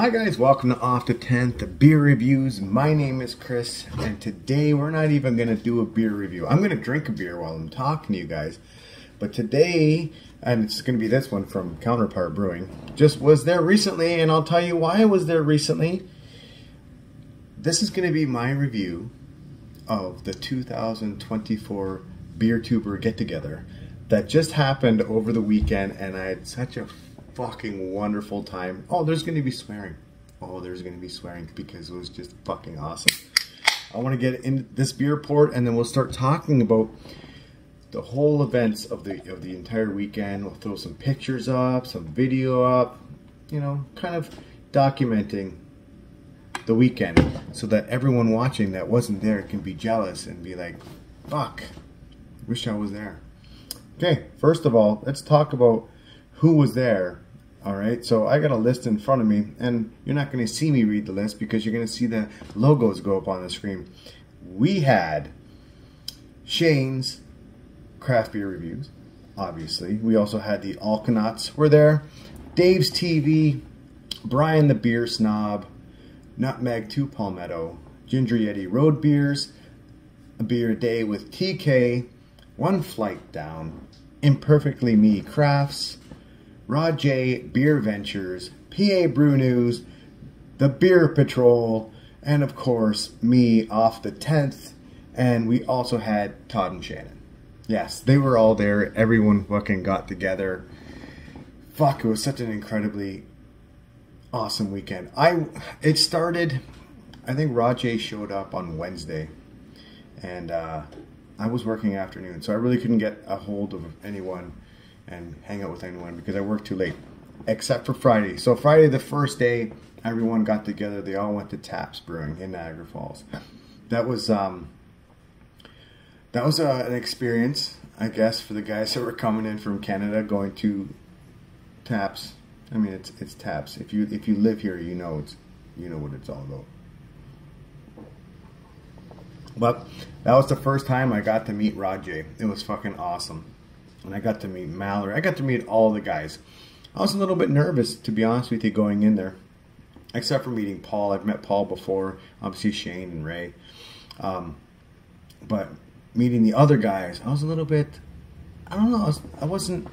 Hi guys, welcome to Off The 10th Beer Reviews. My name is Chris, and today we're not even going to do a beer review. I'm going to drink a beer while I'm talking to you guys. But today, and it's going to be this one from Counterpart Brewing, just was there recently, and I'll tell you why I was there recently. This is going to be my review of the 2024 Beertuber get-together that just happened over the weekend, and I had such a fucking wonderful time. Oh, there's going to be swearing. Oh, there's going to be swearing because it was just fucking awesome. I want to get into this beer port, and then we'll start talking about the whole events of the entire weekend. We'll throw some pictures up, some video up, you know, kind of documenting the weekend so that everyone watching that wasn't there can be jealous and be like, fuck, wish I was there. Okay, first of all, let's talk about who was there. All right, so I got a list in front of me, and you're not going to see me read the list because you're going to see the logos go up on the screen. We had Shane's Craft Beer Reviews, obviously. We also had the Alconauts were there, Dave's TV, Brian the Beer Snob, Nutmeg 2 Palmetto, Ginger Yeti Road Beers, A Beer A Day with TK, One Flight Down, Imperfectly Me Crafts, Rajay, Beer Ventures, PA Brew News, The Beer Patrol, and of course, me, Off The 10th, and we also had Todd and Shannon. Yes, they were all there. Everyone fucking got together. Fuck, it was such an incredibly awesome weekend. It started, I think Rajay showed up on Wednesday, and I was working afternoon, so I really couldn't get a hold of anyone and hang out with anyone because I worked too late, except for Friday. So Friday, the first day, everyone got together. They all went to Taps Brewing in Niagara Falls. That was an experience, I guess, for the guys that were coming in from Canada, going to Taps. I mean, it's Taps. If you live here, you know what it's all about. But that was the first time I got to meet Rajay. It was fucking awesome. And I got to meet Mallory. I got to meet all the guys. I was a little bit nervous, to be honest with you, going in there. Except for meeting Paul. I've met Paul before. Obviously Shane and Ray. But meeting the other guys, I was a little bit, I don't know. I was in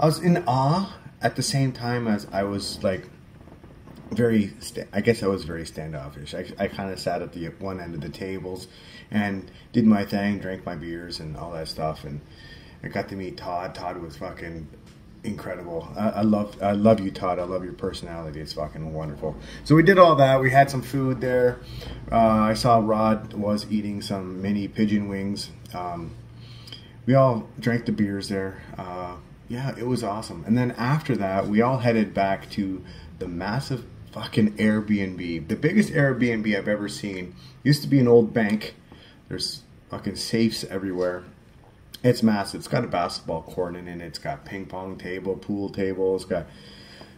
awe at the same time as I was like very, I guess I was very standoffish. I kind of sat at the one end of the tables and did my thing, drank my beers and all that stuff, and I got to meet Todd. Todd was fucking incredible. I love you, Todd. I love your personality. It's fucking wonderful. So we did all that. We had some food there. I saw Rod was eating some mini pigeon wings. We all drank the beers there. Yeah, it was awesome. And then after that, we all headed back to the massive fucking Airbnb. The biggest Airbnb I've ever seen. Used to be an old bank. There's fucking safes everywhere. It's massive. It's got a basketball court in it. It's got ping pong table, pool table. It's got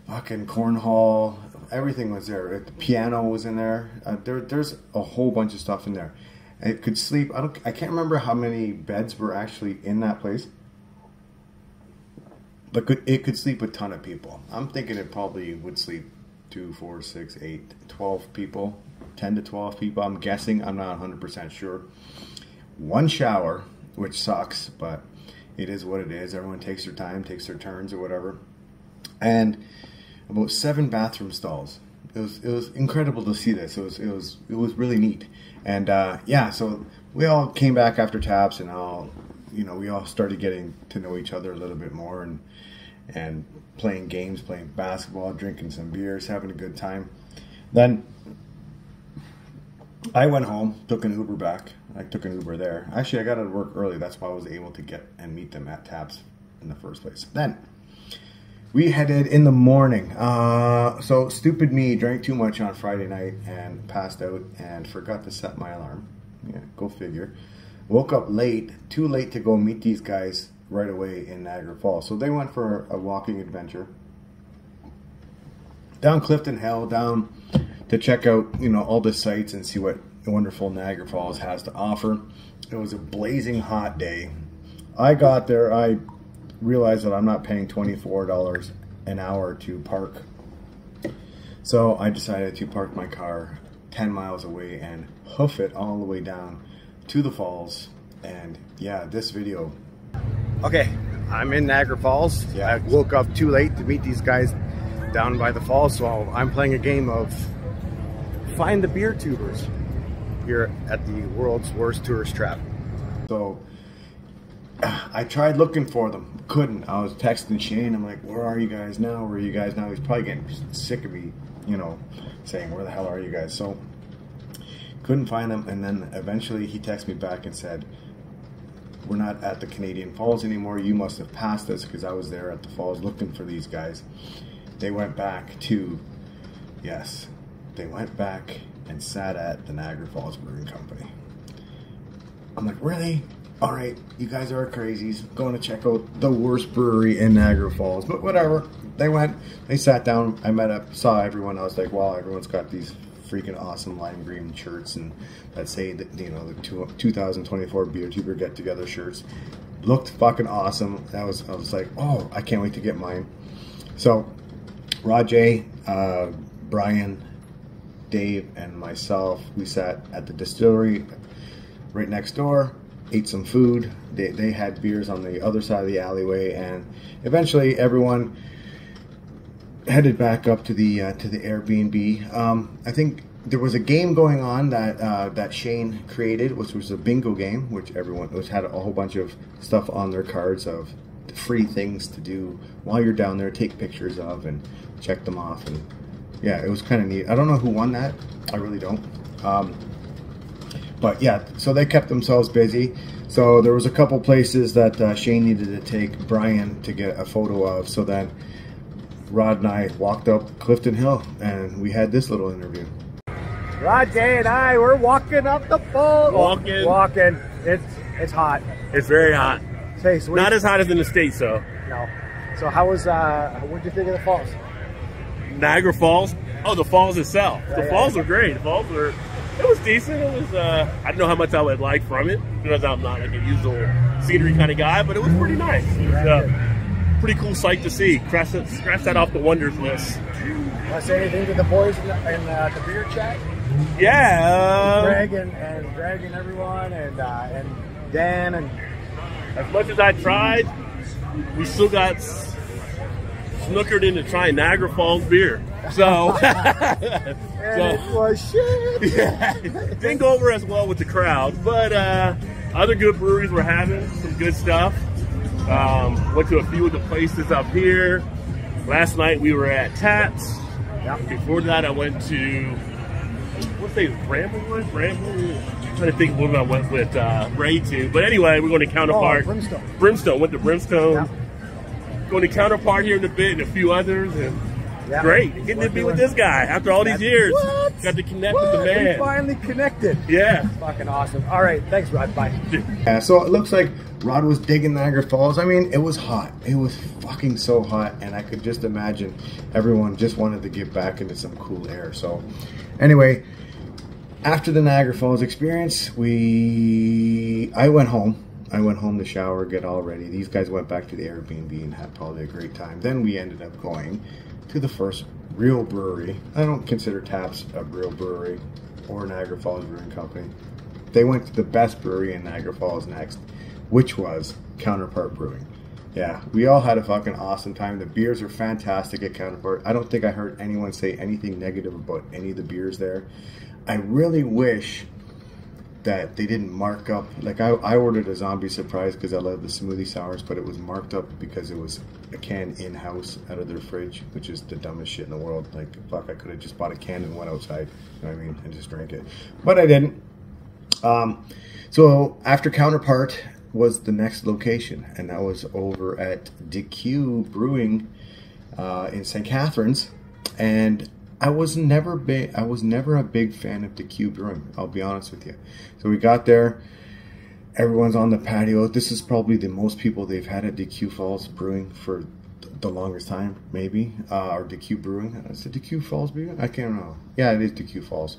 fucking cornhole. Everything was there. The piano was in there. There's a whole bunch of stuff in there. It could sleep. I can't remember how many beds were actually in that place, but it could sleep a ton of people. I'm thinking it probably would sleep 2, 4, 6, 8, 12 people, 10 to 12 people. I'm guessing. I'm not 100% sure. One shower, which sucks, but it is what it is. Everyone takes their time, takes their turns or whatever. And about 7 bathroom stalls. It was incredible to see this. It was really neat. And yeah, so we all came back after Taps, and all, you know, we all started getting to know each other a little bit more, and playing games, playing basketball, drinking some beers, having a good time. Then I went home, took an Uber back. I took an Uber there. Actually, I got out of work early. That's why I was able to get and meet them at Taps in the first place. Then we headed in the morning. So stupid me drank too much on Friday night and passed out and forgot to set my alarm. Yeah, go figure. Woke up late, too late to go meet these guys right away in Niagara Falls. So they went for a walking adventure down Clifton Hill, down to check out, you know, all the sites and see what wonderful Niagara Falls has to offer. It was a blazing hot day. I got there, I realized that I'm not paying $24 an hour to park. So I decided to park my car 10 miles away and hoof it all the way down to the falls. And yeah, this video. Okay, I'm in Niagara Falls. Yeah. I woke up too late to meet these guys down by the falls, so I'm playing a game of Find the Beertubers here at the world's worst tourist trap. So I tried looking for them, couldn't. I was texting Shane, I'm like, where are you guys now? Where are you guys now? He's probably getting sick of me, you know, saying, where the hell are you guys? So couldn't find them, and then eventually he texted me back and said, we're not at the Canadian Falls anymore. You must have passed us, because I was there at the falls looking for these guys. They went back to, yes, they went back and sat at the Niagara Falls Brewing Company. I'm like, really? All right, you guys are crazies. Going to check out the worst brewery in Niagara Falls, but whatever. They went, they sat down, I met up, saw everyone. I was like, wow, everyone's got these freaking awesome lime green shirts, and let's say that, you know, the 2024 Beertuber Get Together shirts looked fucking awesome. That was, I was like, oh, I can't wait to get mine. So Rajay, Brian, Dave, and myself, we sat at the distillery right next door, ate some food. They had beers on the other side of the alleyway, and eventually everyone headed back up to the Airbnb. I think there was a game going on that that Shane created, which was a bingo game, which everyone had a whole bunch of stuff on their cards of free things to do while you're down there, take pictures of and check them off. And yeah, it was kind of neat. I don't know who won that. I really don't. But yeah, so they kept themselves busy. So there was a couple places that Shane needed to take Brian to get a photo of. So then Rod and I walked up Clifton Hill and we had this little interview. Rajay and I, we're walking up the falls. Walking. Walking. It's hot. It's very hot. Hey, so not as hot as in the States, though. No. So how was, what did you think of the falls? Niagara Falls? Oh, the falls itself. Yeah, the falls were great. The falls were... It was decent. It was, I don't know how much I would like from it, because I'm not like a usual scenery kind of guy, but it was pretty nice. It was pretty cool sight to see. Scratch that off the wonders list. Want to say anything to the boys in the beer chat? Yeah. Greg and everyone, and Dan. And as much as I tried, we still got snookered into trying Niagara Falls beer. So, it was shit. Yeah, didn't go over as well with the crowd, but other good breweries were having some good stuff. Went to a few of the places up here. Last night we were at Taps. Yep. Before that, I went to what's it? Bramblewood? I'm trying to think of what I went with Ray to. But anyway, we're going to Counterpart. Oh, Brimstone. Went to Brimstone. Yep. Going to Counterpart here in a bit, and a few others. And yep. Great. Getting to be with this guy after all these years. What? Got to connect with the man. We finally connected. Yeah. That's fucking awesome. All right. Thanks, Rod. Bye. Yeah, so it looks like Rod was digging Niagara Falls. I mean, it was hot. It was fucking so hot. And I could just imagine everyone just wanted to get back into some cool air. So anyway, after the Niagara Falls experience, I went home. I went home to shower, get all ready. These guys went back to the Airbnb and had probably a great time. Then we ended up going to the first real brewery. I don't consider Taps a real brewery or Niagara Falls Brewing Company. They went to the best brewery in Niagara Falls next, which was Counterpart Brewing. Yeah, we all had a fucking awesome time. The beers are fantastic at Counterpart. I don't think I heard anyone say anything negative about any of the beers there. I really wish that they didn't mark up. Like I ordered a zombie surprise because I love the smoothie sours, but it was marked up because it was a can in-house out of their fridge, which is the dumbest shit in the world. Like, fuck, I could have just bought a can and went outside, you know what I mean, and just drank it. But I didn't. So after Counterpart was the next location, and that was over at DQ Brewing in St. Catharines. And I was never a big fan of DQ Brewing, I'll be honest with you. So we got there, everyone's on the patio. This is probably the most people they've had at DQ Falls Brewing for the longest time, maybe, or DQ Brewing. Is it DQ Falls Brewing? I can't remember. Yeah, it is DQ Falls.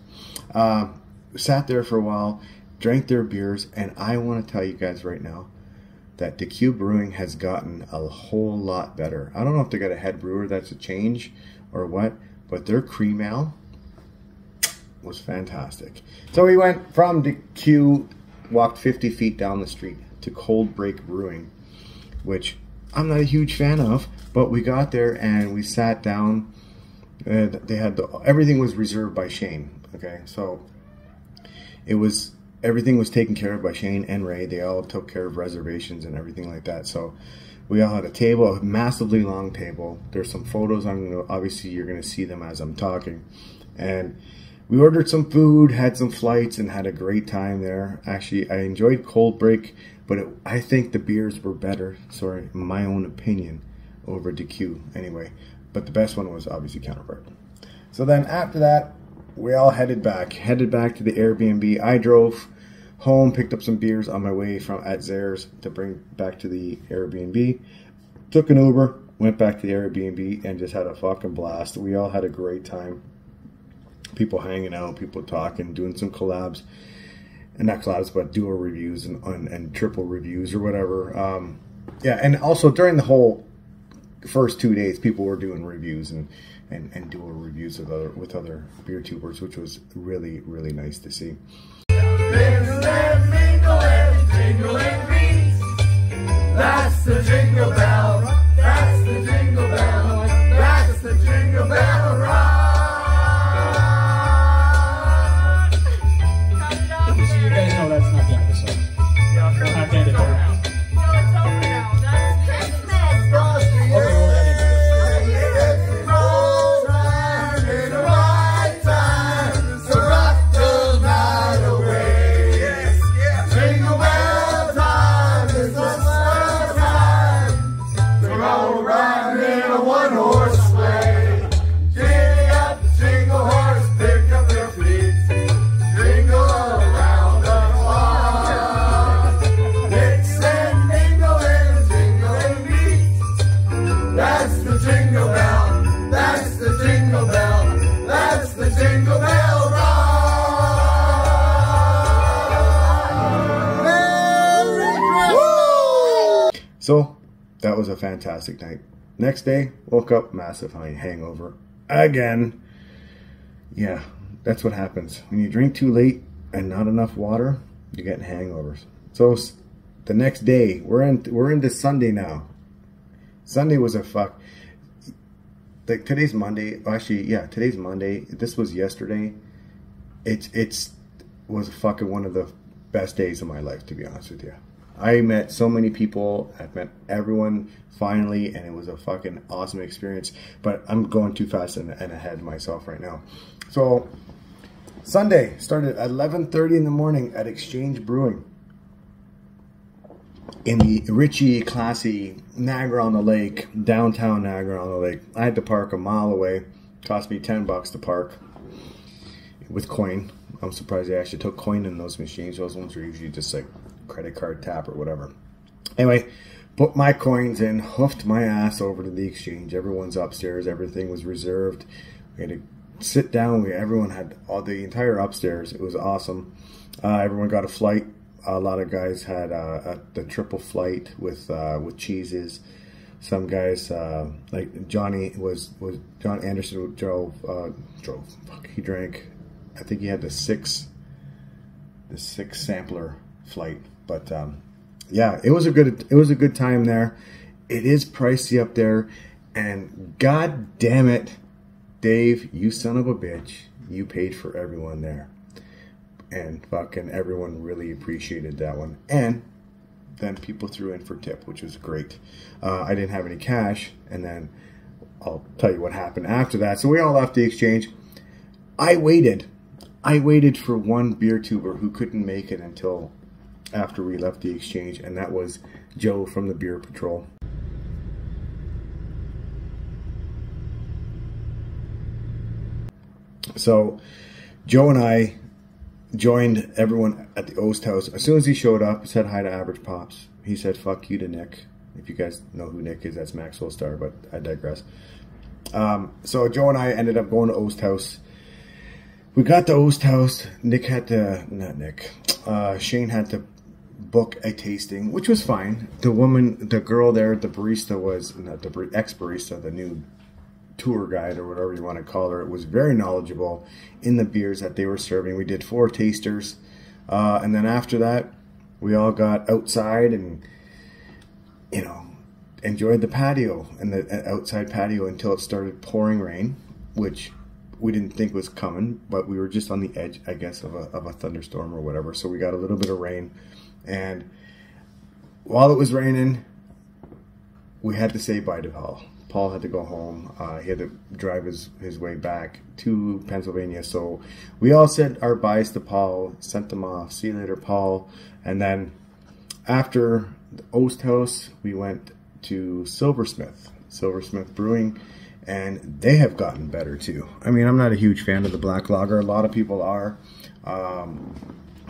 Sat there for a while, drank their beers, and I want to tell you guys right now that DQ Brewing has gotten a whole lot better. I don't know if they got a head brewer that's a change or what, But their cream ale was fantastic. So we went from DQ, walked 50 feet down the street to Cold Break Brewing, which I'm not a huge fan of, but we got there and we sat down. They had everything was reserved by Shane. Okay, so it was, everything was taken care of by Shane and Ray. They all took care of reservations and everything like that. So we all had a table, a massively long table. There's some photos. I'm gonna, obviously you're gonna see them as I'm talking. And we ordered some food, had some flights, and had a great time there. Actually, I enjoyed Cold Break, but I think the beers were better. Sorry, my own opinion, over DQ anyway. But the best one was obviously Counterpart. So then after that, we all headed back to the Airbnb. I drove home, picked up some beers on my way from at Zare's to bring back to the Airbnb. Took an Uber, went back to the Airbnb, and just had a fucking blast. We all had a great time. People hanging out, people talking, doing some collabs. And not collabs, but dual reviews and triple reviews or whatever. Yeah, and also during the whole first 2 days, people were doing reviews and dual reviews with other beer tubers, which was really, really nice to see. Mingle and mingle and jingle and grease. That's the jingle bell. That's the jingle bell. That's the jingle bell ride. So you guys know that's not the end of the song. Yeah, we're not the end of the round. So that was a fantastic night. Next day, woke up, massive hangover again. Yeah, that's what happens. When you drink too late and not enough water, you get hangovers. So the next day, we're into Sunday now. Sunday was a fuck. Like today's Monday. Actually, yeah, today's Monday. This was yesterday. It was fucking one of the best days of my life, to be honest with you. I met so many people. I've met everyone finally, and it was a fucking awesome experience. But I'm going too fast and ahead of myself right now. So Sunday started at 11:30 in the morning at Exchange Brewing in the Richie, classy Niagara on the Lake, downtown Niagara on the Lake. I had to park a mile away. It cost me $10 to park with coin. I'm surprised they actually took coin in those machines. Those ones were usually just like credit card tap or whatever. Anyway, put my coins in, hoofed my ass over to the Exchange. Everyone's upstairs, everything was reserved. We had to sit down. Everyone had all the entire upstairs. It was awesome. Everyone got a flight. A lot of guys had the triple flight with cheeses. Some guys like John Anderson drove. Fuck, he drank. I think he had the six sampler flight. But yeah, it was a good time there. It is pricey up there, and god damn it, Dave, you son of a bitch, you paid for everyone there, and fucking everyone really appreciated that one. And then people threw in for tip, which was great. I didn't have any cash, and then I'll tell you what happened after that. So we all left the Exchange. I waited for one beer tuber who couldn't make it until after we left the Exchange, and that was Joe from the Beer Patrol. So Joe and I joined everyone at the Oast House. As soon as he showed up, he said hi to Average Pops. He said fuck you to Nick. If you guys know who Nick is, that's Maxwell Star, but I digress. So Joe and I ended up going to Oast House. We got to Oast House. Shane had to book a tasting, which was fine. The girl there, the barista was, not the ex-barista, the new tour guide or whatever you want to call her, it was very knowledgeable in the beers that they were serving. We did 4 tasters, and then after that we all got outside and, you know, enjoyed the patio and the outside patio until it started pouring rain, which we didn't think was coming, but we were just on the edge, I guess, of a thunderstorm or whatever. So we got a little bit of rain, and while it was raining, we had to say bye to Paul. Paul had to go home. He had to drive his way back to Pennsylvania. So we all said our byes to Paul, sent them off. See you later, Paul. And then after the Oast House, we went to Silversmith Brewing, and they have gotten better too. I mean, I'm not a huge fan of the black lager. A lot of people are.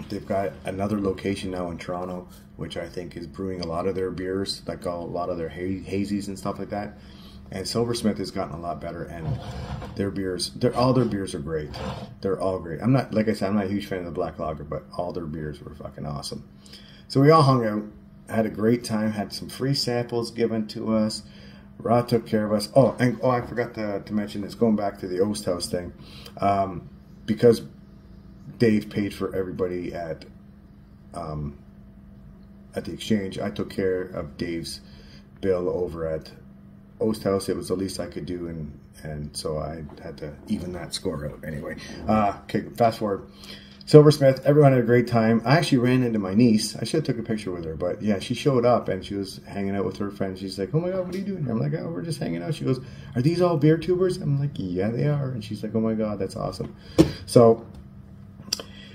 They've got another location now in Toronto, which I think is brewing a lot of their beers, like a lot of their hazies and stuff like that. And Silversmith has gotten a lot better, and their beers, all their beers are great. They're all great. I'm not, like I said, I'm not a huge fan of the black lager, but all their beers were fucking awesome. So we all hung out, had a great time, had some free samples given to us. Ra took care of us. Oh, and I forgot to mention this, going back to the Oast House thing, because Dave paid for everybody at the Exchange. I took care of Dave's bill over at Oast House. It was the least I could do, and so I had to even that score out anyway. Okay, fast forward. Silversmith, everyone had a great time. I actually ran into my niece. I should have took a picture with her, but yeah, she showed up and she was hanging out with her friends. She's like, "Oh my God, what are you doing here?" I'm like, "Oh, we're just hanging out." She goes, "Are these all beer tubers?" I'm like, "Yeah, they are." And she's like, "Oh my God, that's awesome." So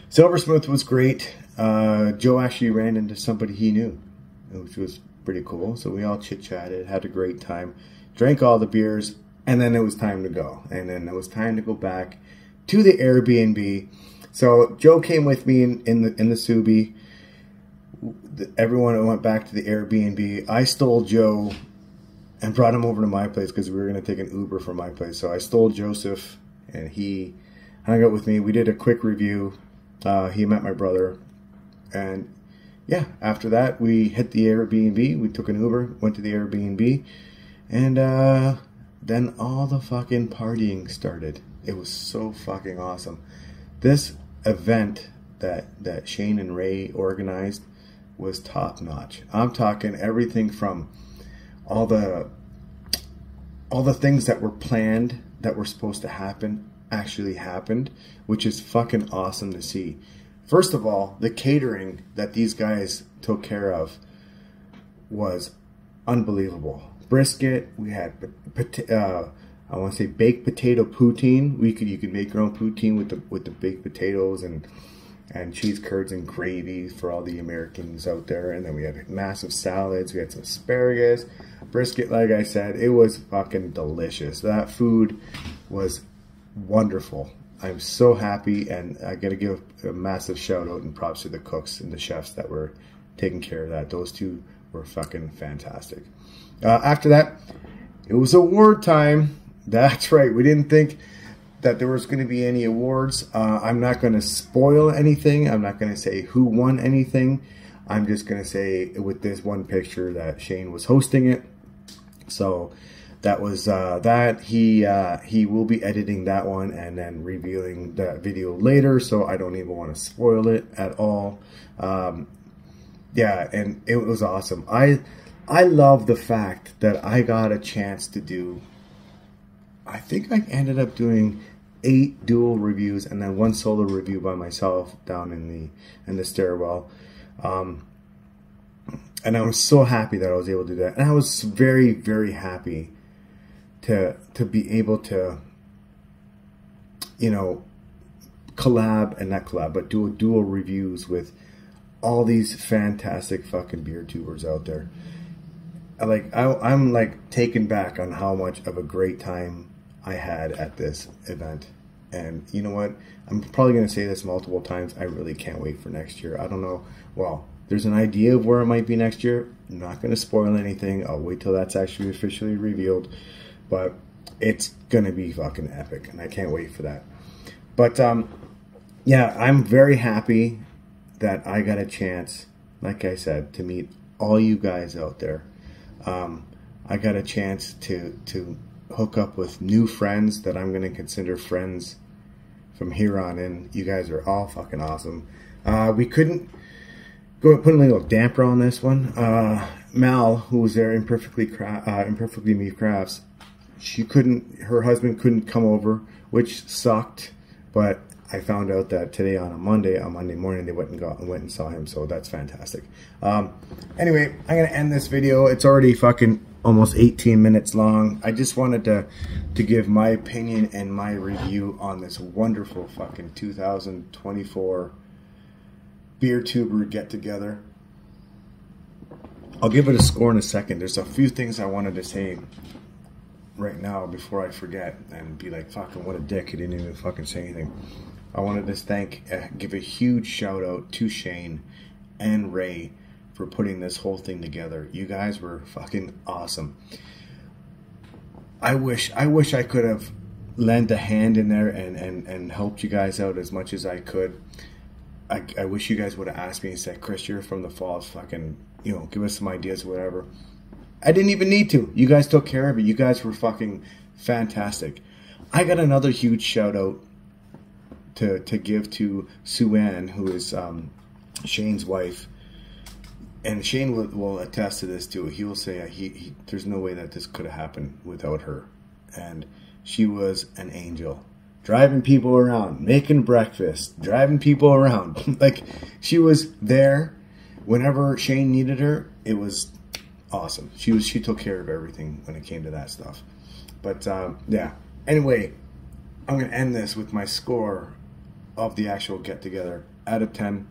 Silversmith was great. Joe actually ran into somebody he knew, which was pretty cool. So we all chit-chatted, had a great time, drank all the beers, and then it was time to go. And then it was time to go back to the Airbnb. So Joe came with me in the Subi. Everyone went back to the Airbnb. I stole Joe and brought him over to my place because we were going to take an Uber from my place. So I stole Joseph, and he hung out with me. We did a quick review. He met my brother. And yeah, after that, we hit the Airbnb. We took an Uber, went to the Airbnb. And then all the fucking partying started. It was so fucking awesome. This event that Shane and Ray organized was top notch. I'm talking everything from all the things that were planned, that were supposed to happen, actually happened, which is fucking awesome to see. First of all, the catering that these guys took care of was unbelievable. Brisket, we had I want to say baked potato poutine. You could make your own poutine with the baked potatoes and cheese curds and gravy for all the Americans out there. And then we had massive salads. We had some asparagus, brisket. Like I said, it was fucking delicious. That food was wonderful. I'm so happy, and I got to give a massive shout out and props to the cooks and the chefs that were taking care of that. Those two were fucking fantastic. After that, it was award time. That's right. We didn't think that there was going to be any awards. I'm not going to spoil anything. I'm not going to say who won anything. I'm just going to say with this one picture that Shane was hosting it. So that was that. He will be editing that one and then revealing that video later. So I don't even want to spoil it at all. Yeah, and it was awesome. I love the fact that I got a chance to do, I think I ended up doing 8 dual reviews and then 1 solo review by myself down in the stairwell. And I was so happy that I was able to do that. And I was very, very happy to be able to, you know, do dual reviews with all these fantastic fucking beer tubers out there. Like, I'm like taken back on how much of a great time I had at this event. And you know what? I'm probably going to say this multiple times. I really can't wait for next year. I don't know. Well, there's an idea of where it might be next year. I'm not going to spoil anything. I'll wait till that's actually officially revealed. But it's going to be fucking epic, and I can't wait for that. But yeah, I'm very happy that I got a chance, like I said, to meet all you guys out there. I got a chance to hook up with new friends that I'm going to consider friends from here on in. You guys are all fucking awesome. We couldn't go and put a little damper on this one. Mal, who was there, Imperfectly Me Crafts, she couldn't, her husband couldn't come over, which sucked, but I found out that today on a Monday, morning, they went and saw him, so that's fantastic. Anyway, I'm going to end this video. It's already fucking almost 18 minutes long. I just wanted to give my opinion and my review on this wonderful fucking 2024 Beertuber get-together. I'll give it a score in a second. There's a few things I wanted to say right now before I forget and be like, fucking what a dick, I didn't even fucking say anything. I wanted to give a huge shout out to Shane and Ray for putting this whole thing together. You guys were fucking awesome. I wish I could have lent a hand in there and helped you guys out as much as I could. I wish you guys would have asked me and said, Chris, you're from the Falls, fucking, you know, give us some ideas or whatever. I didn't even need to. You guys took care of it. You guys were fucking fantastic. I got another huge shout out to give to Sue Ann, who is Shane's wife. And Shane will attest to this too. He will say there's no way that this could have happened without her. And she was an angel. Driving people around, making breakfast, driving people around. Like, she was there whenever Shane needed her. It was awesome. She took care of everything when it came to that stuff. But yeah. Anyway, I'm gonna end this with my score of the actual get together. Out of 10,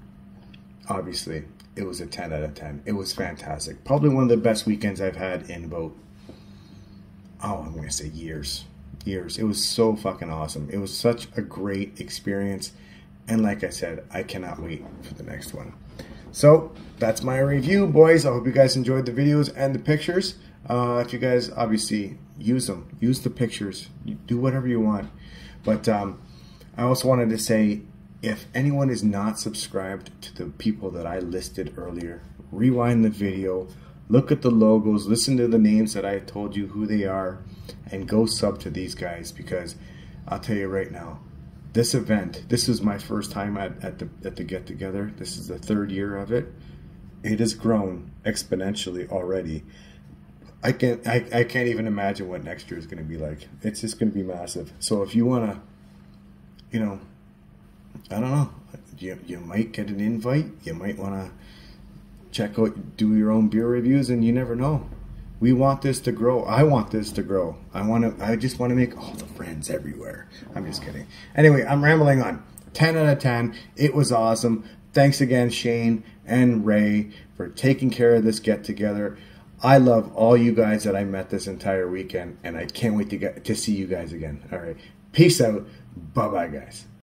obviously, it was a 10 out of 10. It was fantastic. Probably one of the best weekends I've had in about, oh, I'm gonna say years. It was so fucking awesome. It was such a great experience. And like I said, I cannot wait for the next one. So that's my review, boys. I hope you guys enjoyed the videos and the pictures. If you guys obviously use them, use the pictures, you do whatever you want. But I also wanted to say, if anyone is not subscribed to the people that I listed earlier, rewind the video, look at the logos, listen to the names that I told you who they are, and go sub to these guys, because I'll tell you right now, this event, this is my first time at the get-together. This is the 3rd year of it. It has grown exponentially already. I can't even imagine what next year is going to be like. It's just going to be massive. So if you want to, you know, I don't know, you might get an invite. You might want to check out, do your own beer reviews, and you never know. We want this to grow. I want this to grow. I just want to make all the friends everywhere. I'm just kidding. Anyway, I'm rambling on. 10 out of 10. It was awesome. Thanks again, Shane and Ray, for taking care of this get together. I love all you guys that I met this entire weekend, and I can't wait to see you guys again. All right. Peace out. Bye-bye, guys.